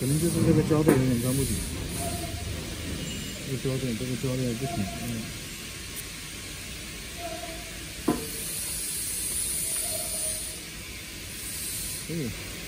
可能就是这个胶带有点粘不紧，这个胶带不行。嗯。